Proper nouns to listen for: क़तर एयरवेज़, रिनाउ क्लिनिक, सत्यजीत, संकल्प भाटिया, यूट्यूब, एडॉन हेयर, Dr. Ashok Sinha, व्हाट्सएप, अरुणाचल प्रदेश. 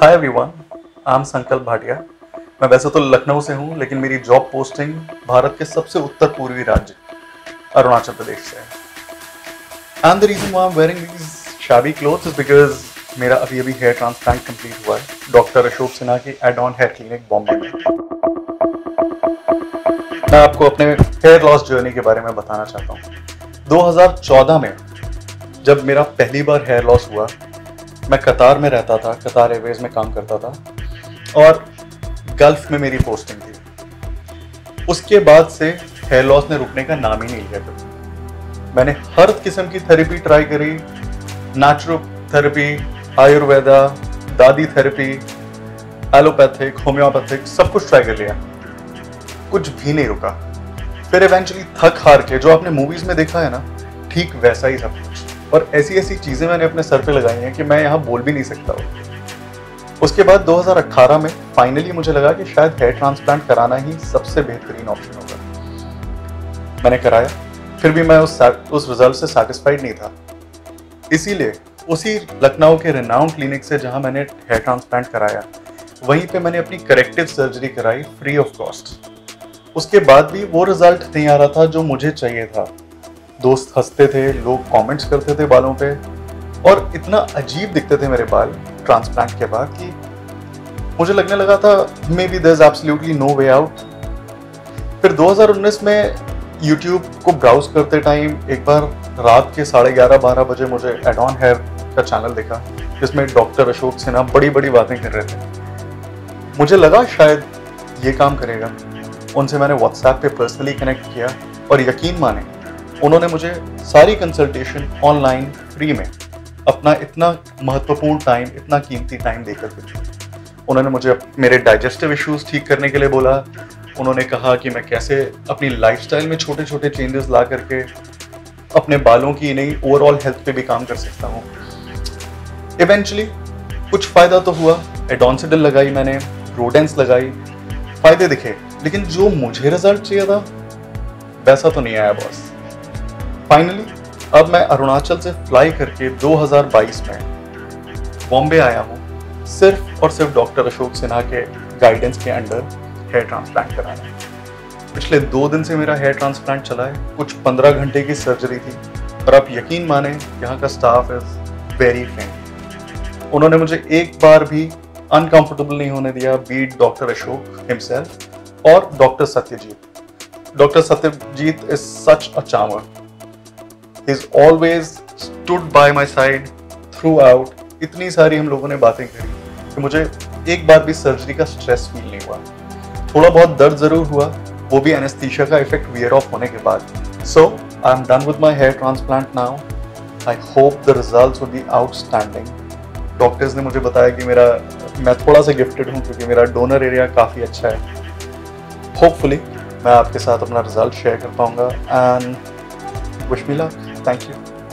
Hi everyone, I am संकल्प भाटिया। मैं वैसे तो लखनऊ से हूँ, लेकिन मेरी जॉब पोस्टिंग भारत के सबसे उत्तर पूर्वी राज्य अरुणाचल प्रदेश से है। And the reason why I am wearing these shaadi clothes is because मेरा अभी अभी हेयर ट्रांसप्लांट कंप्लीट हुआ है डॉक्टर अशोक सिन्हा की एडॉन हेयर क्लिनिक बॉम्बे में। मैं आपको अपने हेयर लॉस जर्नी के बारे में बताना चाहता हूँ। 2014 में जब मेरा पहली बार हेयर लॉस हुआ, मैं कतार में रहता था, क़तर एयरवेज़ में काम करता था और गल्फ़ में मेरी पोस्टिंग थी। उसके बाद से हेयर लॉस ने रुकने का नाम ही नहीं लिया था। मैंने हर किस्म की थेरेपी ट्राई करी, नेचुरल थेरेपी, आयुर्वेदा, दादी थेरेपी, एलोपैथिक, होम्योपैथिक, सब कुछ ट्राई कर लिया, कुछ भी नहीं रुका। फिर इवेंचुअली थक हार के, जो आपने मूवीज़ में देखा है ना, ठीक वैसा ही सब कुछ, और ऐसी ऐसी चीज़ें मैंने अपने सर पे लगाई हैं कि मैं यहाँ बोल भी नहीं सकता हूँ। उसके बाद 2018 में फाइनली मुझे लगा कि शायद हेयर ट्रांसप्लांट कराना ही सबसे बेहतरीन ऑप्शन होगा। मैंने कराया, फिर भी मैं उस रिजल्ट से सेटिस्फाइड नहीं था। इसीलिए उसी लखनऊ के रिनाउ क्लिनिक से, जहाँ मैंने हेयर ट्रांसप्लांट कराया, वहीं पर मैंने अपनी करेक्टिव सर्जरी कराई फ्री ऑफ कॉस्ट। उसके बाद भी वो रिज़ल्ट नहीं आ रहा था जो मुझे चाहिए था। दोस्त हंसते थे, लोग कमेंट्स करते थे बालों पे, और इतना अजीब दिखते थे मेरे बाल ट्रांसप्लांट के बाद कि मुझे लगने लगा था maybe there is absolutely no way out. फिर 2019 में यूट्यूब को ब्राउज करते टाइम एक बार रात के 11:30-12 बजे मुझे एडॉन हेयर का चैनल देखा, जिसमें डॉक्टर अशोक सिन्हा बड़ी बड़ी बातें कर रहे थे। मुझे लगा शायद ये काम करेगा। उनसे मैंने व्हाट्सएप पर पर्सनली कनेक्ट किया और यकीन माने, उन्होंने मुझे सारी कंसल्टेशन ऑनलाइन फ्री में अपना इतना महत्वपूर्ण टाइम, इतना कीमती टाइम देकर दी। उन्होंने मुझे मेरे डाइजेस्टिव इश्यूज ठीक करने के लिए बोला। उन्होंने कहा कि मैं कैसे अपनी लाइफस्टाइल में छोटे छोटे चेंजेस ला करके अपने बालों की नहीं, ओवरऑल हेल्थ पे भी काम कर सकता हूँ। इवेंचुअली कुछ फ़ायदा तो हुआ। एडोनसिडल लगाई मैंने, रोडेंस लगाई, फ़ायदे दिखे, लेकिन जो मुझे रिजल्ट चाहिए था वैसा तो नहीं आया बॉस। फाइनली अब मैं अरुणाचल से फ्लाई करके 2022 में बॉम्बे आया हूँ, सिर्फ और सिर्फ डॉक्टर अशोक सिन्हा के गाइडेंस के अंडर हेयर ट्रांसप्लांट कराने। पिछले 2 दिन से मेरा हेयर ट्रांसप्लांट चला है, कुछ 15 घंटे की सर्जरी थी, और आप यकीन माने यहाँ का स्टाफ इज़ वेरी फ्रेंडली। उन्होंने मुझे एक बार भी अनकम्फर्टेबल नहीं होने दिया, बीट डॉक्टर अशोक हिमसेल्फ और doctor सत्यजीत। Doctor सत्यजीत is such a charmer. He's always stood by my side throughout। इतनी सारी हम लोगों ने बातें करी कि मुझे एक बार भी सर्जरी का स्ट्रेस फील नहीं हुआ। थोड़ा बहुत दर्द ज़रूर हुआ, वो भी एनेस्थीसिया का इफेक्ट वियर ऑफ होने के बाद। So I am done with my hair transplant now. I hope the results will be outstanding. Doctors ने मुझे बताया कि मैं थोड़ा सा गिफ्टेड हूँ, क्योंकि मेरा डोनर एरिया काफ़ी अच्छा है। होपफुली मैं आपके साथ अपना रिजल्ट शेयर कर पाऊँगा, and wish me luck. Thank you.